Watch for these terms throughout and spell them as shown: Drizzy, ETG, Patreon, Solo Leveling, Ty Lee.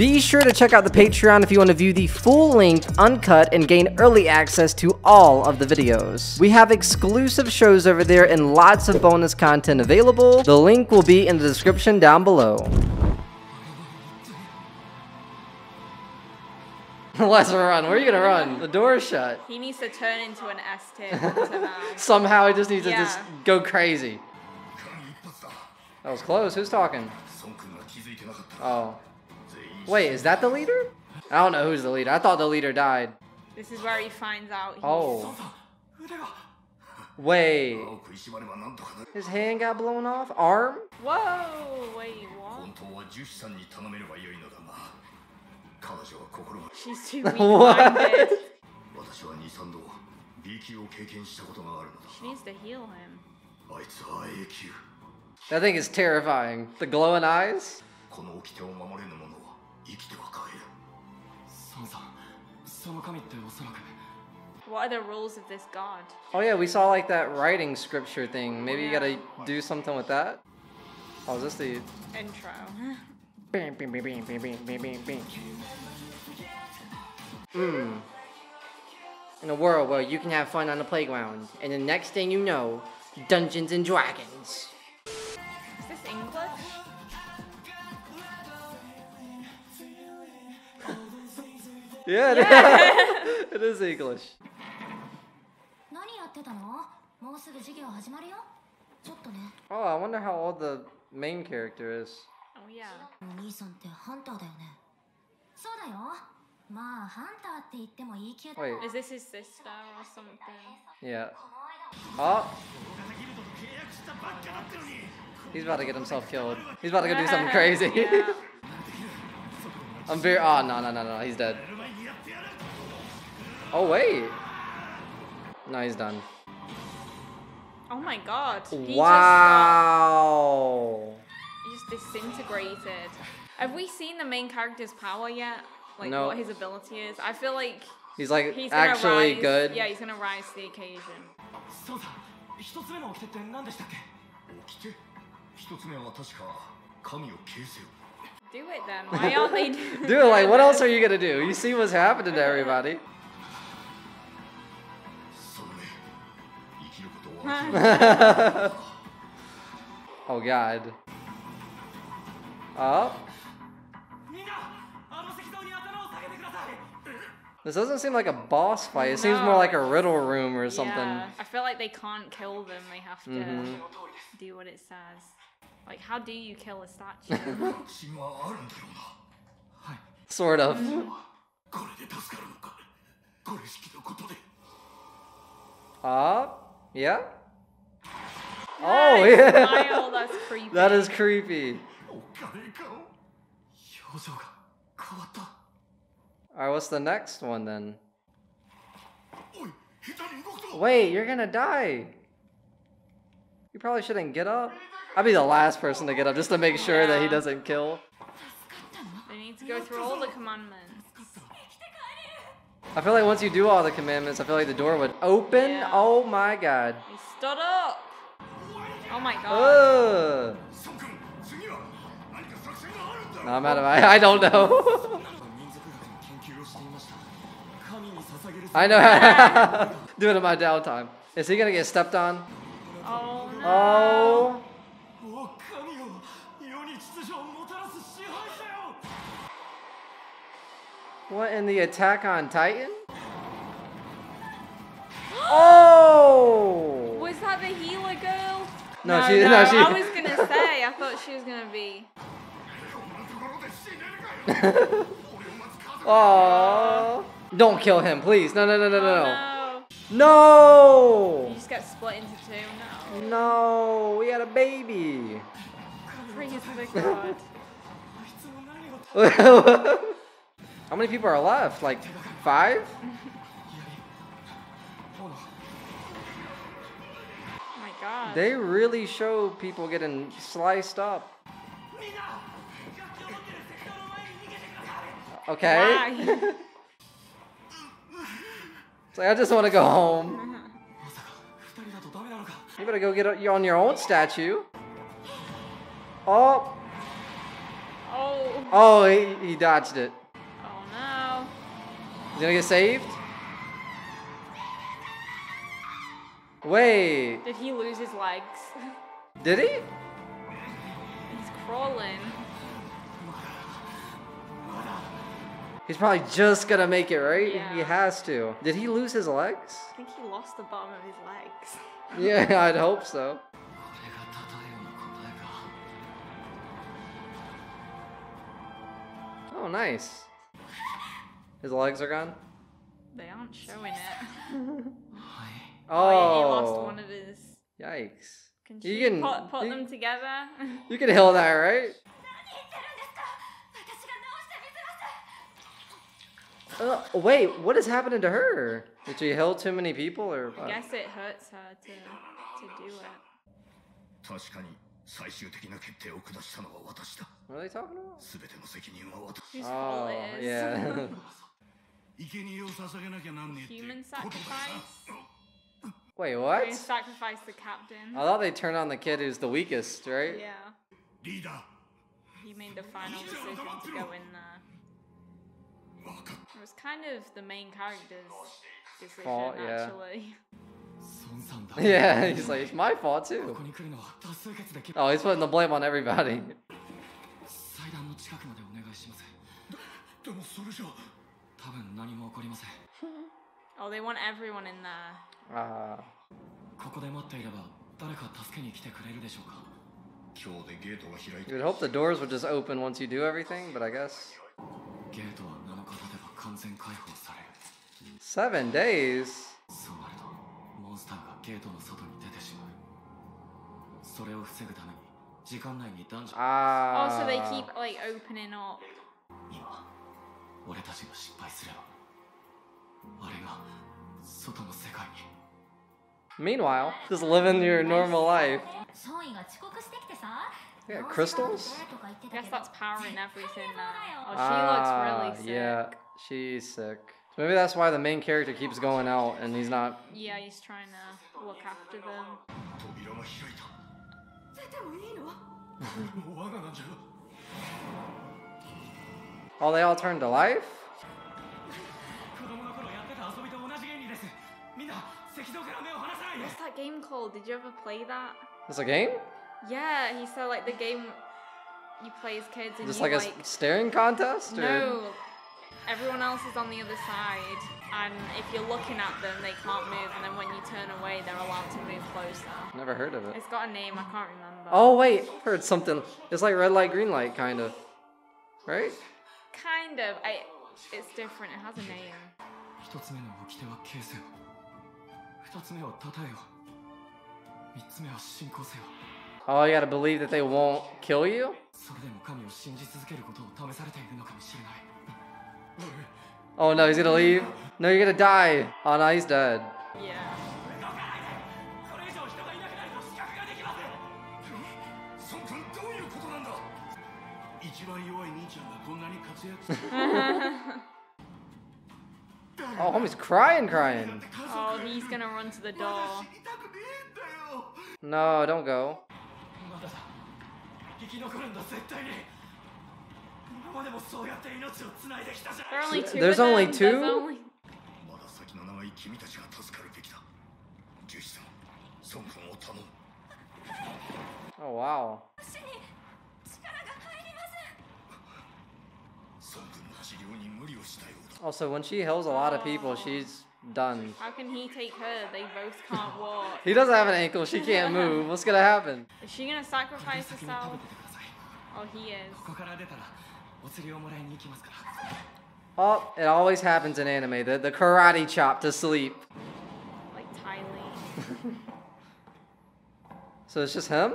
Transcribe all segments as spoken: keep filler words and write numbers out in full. Be sure to check out the Patreon if you want to view the full-length, uncut, and gain early access to all of the videos. We have exclusive shows over there and lots of bonus content available. The link will be in the description down below. Let's run. Where are you going to run? The door is shut. He needs to turn into an Aztec somehow. Somehow he just needs yeah. to just go crazy. That was close. Who's talking? Oh. Wait, is that the leader? I don't know who's the leader. I thought the leader died. This is where he finds out. He's... Oh. Wait. His hand got blown off? Arm? Whoa. Wait, what? She's too weak-minded. She needs to heal him. That thing is terrifying. The glowing eyes? What are the rules of this god? Oh yeah, we saw like that writing scripture thing. Maybe yeah. you gotta do something with that? Oh, is this the... intro. Bing, bing, bing, bing, bing, bing, bing, bing. Mm. In a world where you can have fun on the playground, and the next thing you know, Dungeons and Dragons. Is this English? yeah, yeah. It is English. Oh, I wonder how old the main character is. Oh yeah. Wait. Is this his sister or something? Yeah. Oh. He's about to get himself killed. He's about to go do something crazy. Yeah. I'm very. Oh no no no no! He's dead. Oh wait. No, he's done. Oh my God. He wow. Just, uh, disintegrated. Have we seen the main character's power yet? Like no. what his ability is? I feel like he's like he's actually rise, good. Yeah, he's gonna rise to the occasion. Do it then. Why aren't they doing Dude, like what else are you gonna do? You see what's happening to everybody. Oh God. Up. This doesn't seem like a boss fight. It no. seems more like a riddle room or something. Yeah. I feel like they can't kill them. They have to mm-hmm. do what it says. Like, how do you kill a statue? Sort of. Up. Yeah. Oh, yeah. Smile, that's creepy. That is creepy. Alright, what's the next one then? Wait, you're gonna die! You probably shouldn't get up. I'd be the last person to get up just to make sure yeah. that he doesn't kill. They need to go through all the commandments. I feel like once you do all the commandments, I feel like the door would open. Yeah. Oh my God. He stood up! Oh my God. Ugh. No, I'm out of I, I don't know. I know. Doing it in my downtime. Is he gonna get stepped on? Oh no. Oh. What in the Attack on Titan? Oh! Was that the healer girl? No, no she. No, no she... I was gonna say. I thought she was gonna be. Oh! Don't kill him, please. No, no, no, no, no, oh, no. No! You just got split into two. No. No, we had a baby. Praise the God. How many people are left? Like five? Oh my God. They really show people getting sliced up. Okay. It's like, I just want to go home. You better go get on your own statue. Oh. Oh. Oh, he, he dodged it. Oh no. He's gonna get saved? Wait. Did he lose his legs? Did he? He's crawling. He's probably just gonna make it, right? Yeah. He has to. Did he lose his legs? I think he lost the bottom of his legs. Yeah, I'd hope so. Oh, nice. His legs are gone? They aren't showing it. Oh, oh, he lost one of his. Yikes. Can you, you can pot, pot you, them together. You can heal that, right? Uh, wait, what is happening to her? Did she heal too many people, or what? I guess it hurts her to, to do it. What are they talking about? Oh, yeah. Human sacrifice? Wait, what? They sacrifice the captain. I thought they turned on the kid who's the weakest, right? Yeah. He made the final decision to go in there. It was kind of the main character's decision, fault, yeah. actually. Yeah, he's like, it's my fault too. Oh, he's putting the blame on everybody. Oh, they want everyone in there. Ah. You would hope the doors would just open once you do everything, but I guess. Seven days? Ah. Oh, so they keep like opening up. Meanwhile, just living your normal life. Yeah, crystals? I guess that's powering everything now. Oh, she ah, looks really sick. Yeah, she's sick. So maybe that's why the main character keeps going out and he's not... Yeah, he's trying to look after them. Oh, they all turned to life? What's that game called? Did you ever play that? It's a game? Yeah, he said like the game you play as kids and just you like... Just like a staring contest? Or? No. Everyone else is on the other side and if you're looking at them they can't move and then when you turn away they're allowed to move closer. Never heard of it. It's got a name, I can't remember. Oh wait, I heard something. It's like red light, green light kind of. Right? Kind of. I. It's different, it has a name. Oh, you gotta believe that they won't kill you? Oh no, he's gonna leave? No, you're gonna die! Oh no, he's dead. Yeah. Oh, homie's crying, crying. Oh, he's gonna run to the door. No, don't go. There are only two. There's only two? There's only... Oh, wow. Also, when she heals a lot of people, she's done. How can he take her? They both can't walk. He doesn't have an ankle. She can't move. What's going to happen? Is she going to sacrifice herself? Oh, he is. Oh, it always happens in anime. The, the karate chop to sleep. Like Ty Lee. So it's just him?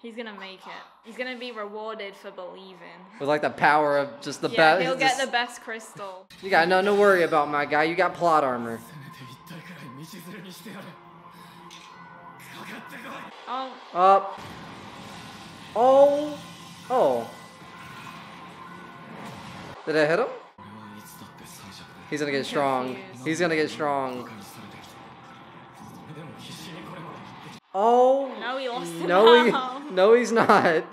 He's gonna make it. He's gonna be rewarded for believing. With like the power of just the yeah, best. He'll get the best crystal. You got nothing to worry about, my guy. You got plot armor. Oh. Up. Oh. Oh. Did I hit him? He's gonna get strong. He's gonna get strong. Oh. No, he lost no, he, no, he's not.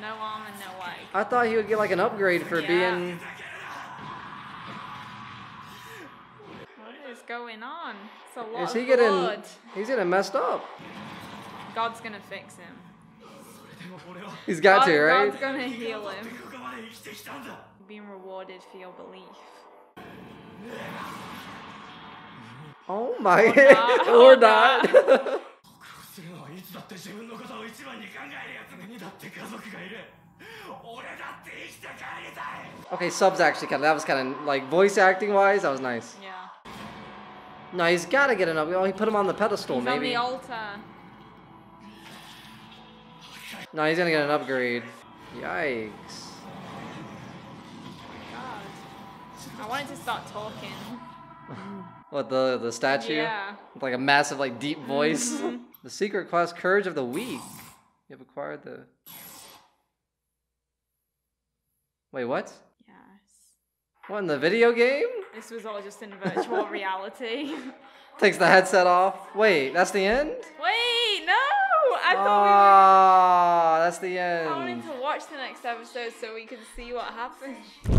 No arm and no leg. I thought he would get like an upgrade for yeah. being... What is going on? It's a lot is he of getting, blood. He's getting messed up. God's gonna fix him. He's got God, to, right? God's gonna heal him. Being rewarded for your belief. Oh my god. Or not. Or not. Okay, subs actually kind of, that was kind of like voice acting wise, that was nice. Yeah. No, he's got to get an upgrade. Oh, he put him on the pedestal, he's maybe. He's on the altar. No, he's going to get an upgrade. Yikes. God. I wanted to start talking. What, the, the statue? Yeah. With like a massive, like, deep voice. Mm-hmm. The secret class Courage of the Weak. You have acquired the... Wait, what? Yes. What, in the video game? This was all just in virtual reality. Takes the headset off. Wait, that's the end? Wait, no! I thought oh, we were... that's the end. I wanted to watch the next episode so we could see what happened.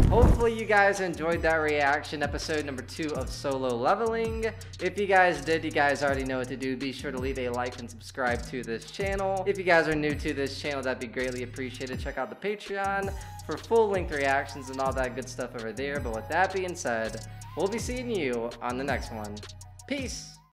Hopefully you guys enjoyed that reaction, episode number two of Solo Leveling. If you guys did, you guys already know what to do. Be sure to leave a like and subscribe to this channel. If you guys are new to this channel, that'd be greatly appreciated. Check out the Patreon for full-length reactions and all that good stuff over there. But with that being said, we'll be seeing you on the next one. Peace!